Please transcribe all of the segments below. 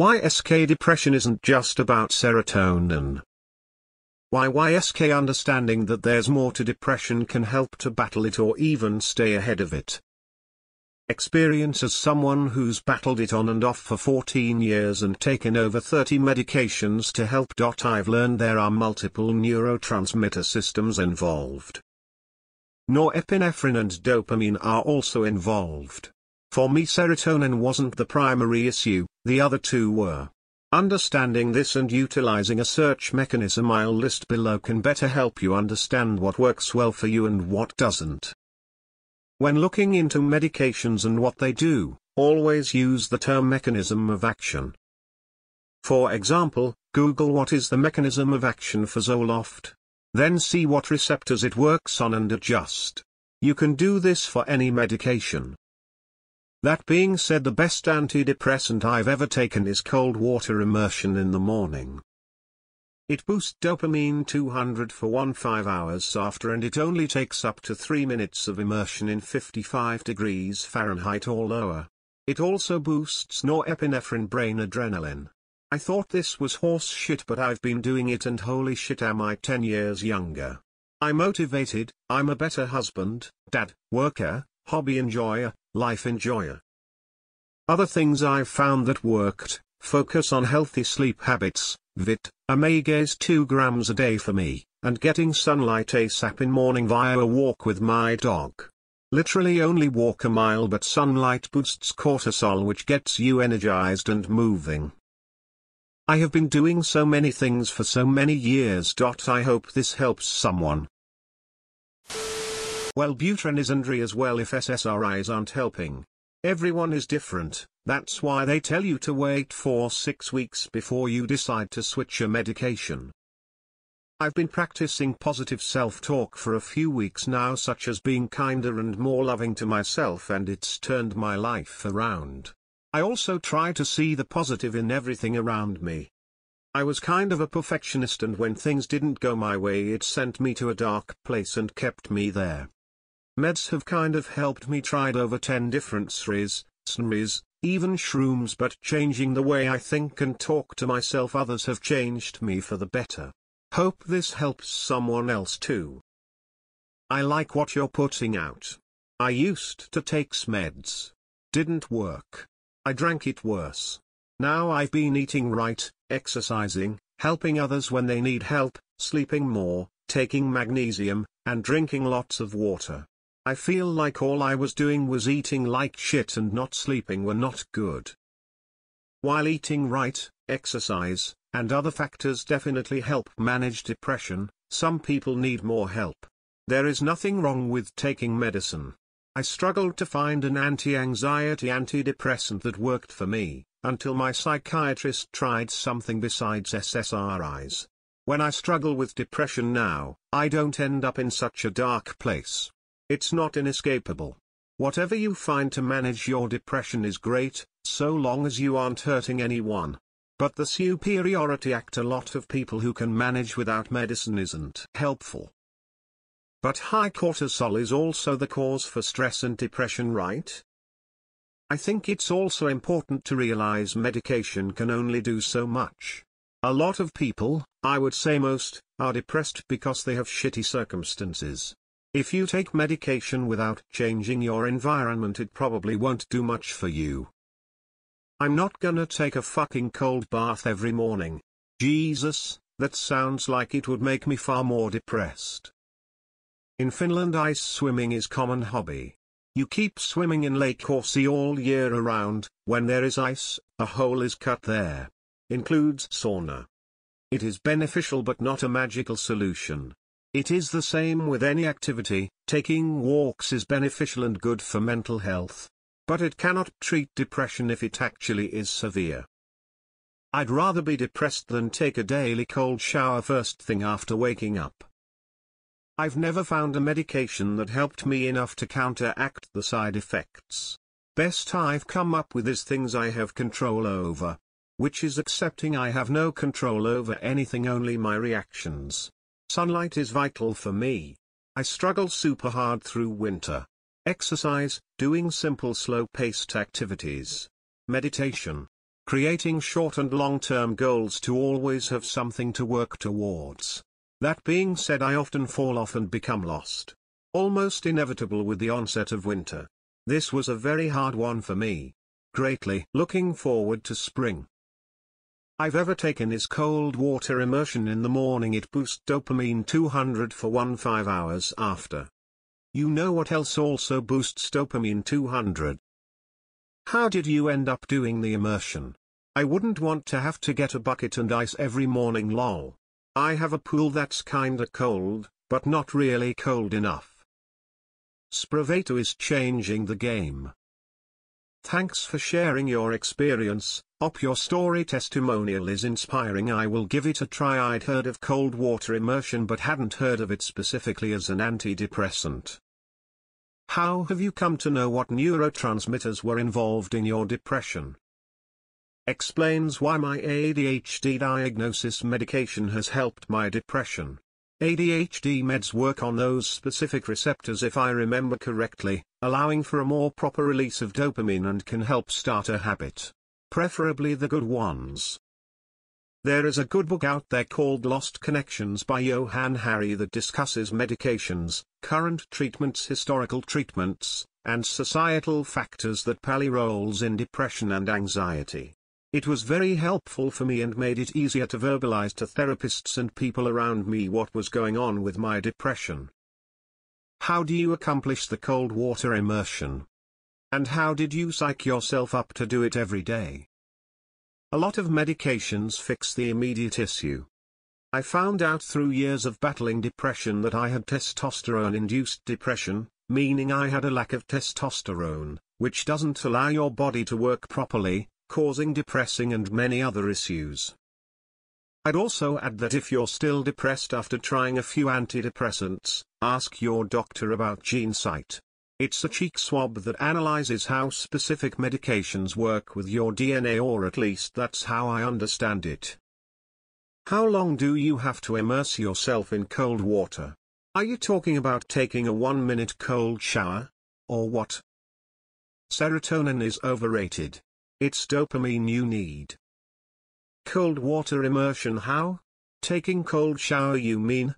YSK depression isn't just about serotonin. YSK understanding that there's more to depression can help to battle it or even stay ahead of it. Experience as someone who's battled it on and off for 14 years and taken over 30 medications to help. I've learned there are multiple neurotransmitter systems involved. Norepinephrine and dopamine are also involved. For me, serotonin wasn't the primary issue, the other two were. Understanding this and utilizing a search mechanism I'll list below can better help you understand what works well for you and what doesn't. When looking into medications and what they do, always use the term mechanism of action. For example, Google what is the mechanism of action for Zoloft. Then see what receptors it works on and adjust. You can do this for any medication. That being said, the best antidepressant I've ever taken is cold water immersion in the morning. It boosts dopamine 200 for 15 hours after, and it only takes up to 3 minutes of immersion in 55 degrees Fahrenheit or lower. It also boosts norepinephrine brain adrenaline. I thought this was horse shit, but I've been doing it and holy shit am I 10 years younger. I'm motivated, I'm a better husband, dad, worker, hobby enjoyer, life enjoyer. Other things I've found that worked: focus on healthy sleep habits, vit, omegas 2 grams a day for me, and getting sunlight ASAP in morning via a walk with my dog. Literally only walk a mile, but sunlight boosts cortisol, which gets you energized and moving. I have been doing so many things for so many years. I hope this helps someone. Wellbutrin is SNRI as well if SSRIs aren't helping. Everyone is different, that's why they tell you to wait for 6 weeks before you decide to switch a medication. I've been practicing positive self-talk for a few weeks now, such as being kinder and more loving to myself, and it's turned my life around. I also try to see the positive in everything around me. I was kind of a perfectionist, and when things didn't go my way it sent me to a dark place and kept me there. Meds have kind of helped me. Tried over 10 different SRIs, SNRIs, even shrooms, but changing the way I think and talk to myself, others have changed me for the better. Hope this helps someone else too. I like what you're putting out. I used to take meds. Didn't work. I drank it worse. Now I've been eating right, exercising, helping others when they need help, sleeping more, taking magnesium, and drinking lots of water. I feel like all I was doing was eating like shit and not sleeping were not good. While eating right, exercise, and other factors definitely help manage depression, some people need more help. There is nothing wrong with taking medicine. I struggled to find an anti-anxiety antidepressant that worked for me, until my psychiatrist tried something besides SSRIs. When I struggle with depression now, I don't end up in such a dark place. It's not inescapable. Whatever you find to manage your depression is great, so long as you aren't hurting anyone. But the superiority act a lot of people who can manage without medicine isn't helpful. But high cortisol is also the cause for stress and depression, right? I think it's also important to realize medication can only do so much. A lot of people, I would say most, are depressed because they have shitty circumstances. If you take medication without changing your environment, it probably won't do much for you. I'm not gonna take a fucking cold bath every morning. Jesus, that sounds like it would make me far more depressed. In Finland, ice swimming is a common hobby. You keep swimming in lake or sea all year around. When there is ice, a hole is cut there. Includes sauna. It is beneficial but not a magical solution. It is the same with any activity. Taking walks is beneficial and good for mental health. But it cannot treat depression if it actually is severe. I'd rather be depressed than take a daily cold shower first thing after waking up. I've never found a medication that helped me enough to counteract the side effects. Best I've come up with is things I have control over. Which is accepting I have no control over anything, only my reactions. Sunlight is vital for me. I struggle super hard through winter. Exercise, doing simple slow-paced activities. Meditation. creating short and long-term goals to always have something to work towards. That being said, I often fall off and become lost. Almost inevitable with the onset of winter. This was a very hard one for me. Greatly looking forward to spring. I've ever taken is cold water immersion in the morning. It boosts dopamine 200 for 15 hours after. You know what else also boosts dopamine 200? How did you end up doing the immersion? I wouldn't want to have to get a bucket and ice every morning, lol. I have a pool that's kinda cold, but not really cold enough. Spravato is changing the game. Thanks for sharing your experience, op. Your story testimonial is inspiring. I will give it a try. I'd heard of cold water immersion but hadn't heard of it specifically as an antidepressant. How have you come to know what neurotransmitters were involved in your depression? Explains why my ADHD diagnosis medication has helped my depression. ADHD meds work on those specific receptors, if I remember correctly, allowing for a more proper release of dopamine, and can help start a habit. Preferably the good ones. There is a good book out there called Lost Connections by Johann Harry that discusses medications, current treatments, historical treatments, and societal factors that play roles in depression and anxiety. It was very helpful for me and made it easier to verbalize to therapists and people around me what was going on with my depression. How do you accomplish the cold water immersion? And how did you psych yourself up to do it every day? A lot of medications fix the immediate issue. I found out through years of battling depression that I had testosterone-induced depression, meaning I had a lack of testosterone, which doesn't allow your body to work properly, causing depressing and many other issues. I'd also add that if you're still depressed after trying a few antidepressants, ask your doctor about GeneSight. It's a cheek swab that analyzes how specific medications work with your DNA, or at least that's how I understand it. How long do you have to immerse yourself in cold water? Are you talking about taking a 1-minute cold shower? Or what? Serotonin is overrated. It's dopamine you need. Cold water immersion how? Taking cold shower you mean?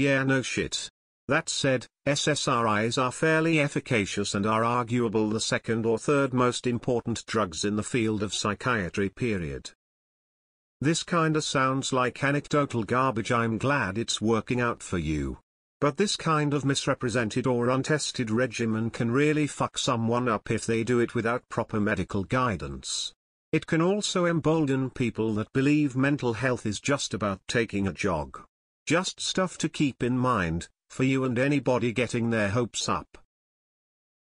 Yeah, no shit. That said, SSRIs are fairly efficacious and are arguable the second or third most important drugs in the field of psychiatry period. This kinda sounds like anecdotal garbage. I'm glad it's working out for you. But this kind of misrepresented or untested regimen can really fuck someone up if they do it without proper medical guidance. It can also embolden people that believe mental health is just about taking a jog. Just stuff to keep in mind, for you and anybody getting their hopes up.